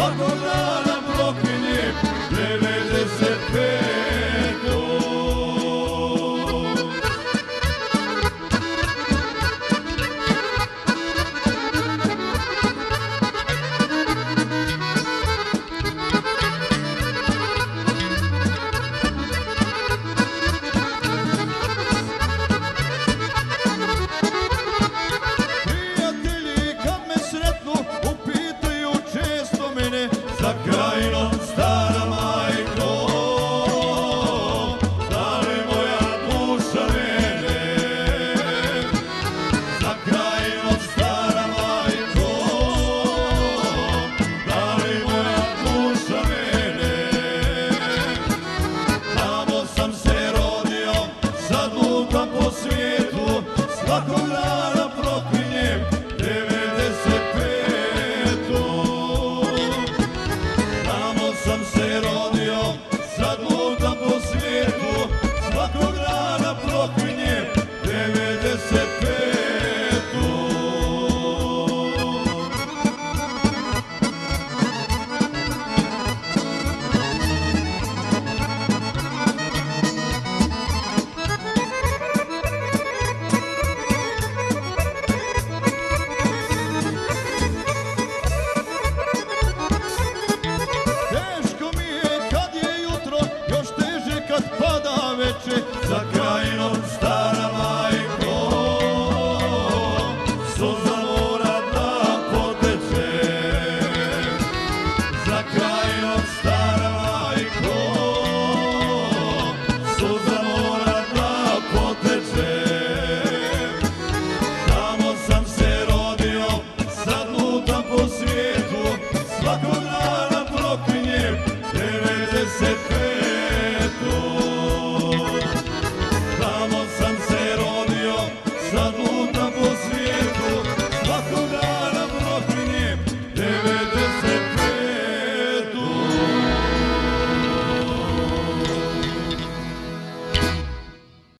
Pokonałem bloknie, lewede se peto. Some